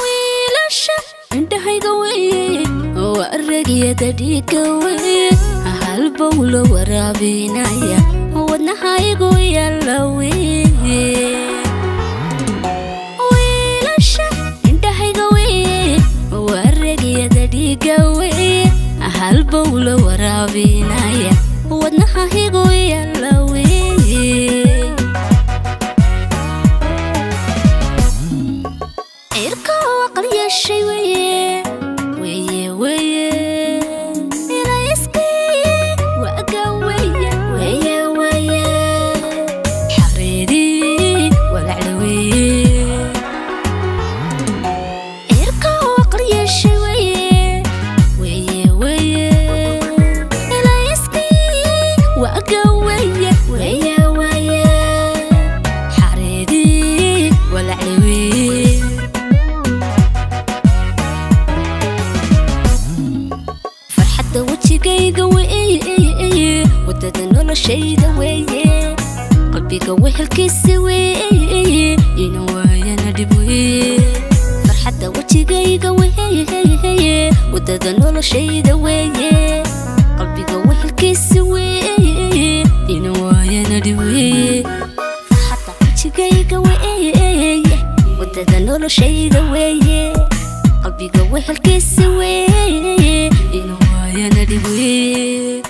ويلشة انت حيقوي وارقية تديك قوي هالبولة ورا بنايا ودنا حيقوي اللوي ويلشة انت حيقوي وارقية تديك قوي هالبولة ورا بنايا ودنا حيقوي اللوي شي ويه ويه ويه إلا يسكي وأقوية ويه ويه حريدي والعلوية إركا وقرية شي ويه ويه ويه إلا يسكي وأقوية ويه ويه حريدي والعلوية وتدنون شي دوية قلبي قوي الكيس وية ينوايا ندبوية فرحة وجهي قوي وتدنون شي دوية قلبي قوي الكيس وية ينوايا ندبوية فرحة وجهي قوي وتدنون شي دوية قلبي قوي الكيس وية ينوايا ندبوية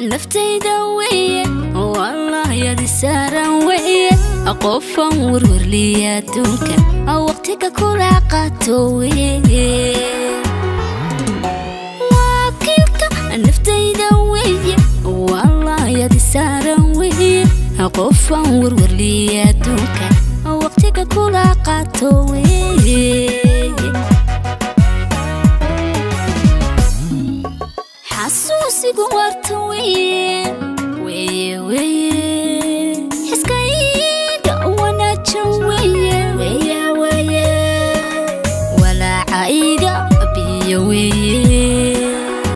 نفتي دوية والله يا دي ساروية أقف ورور لي دونك أو وقتك كل عقاتوية وكلك نفتي دوية والله يا دي ساروية أقف ورور لي دونك أو وقتك كل عقاتوية حسوسي قوارتو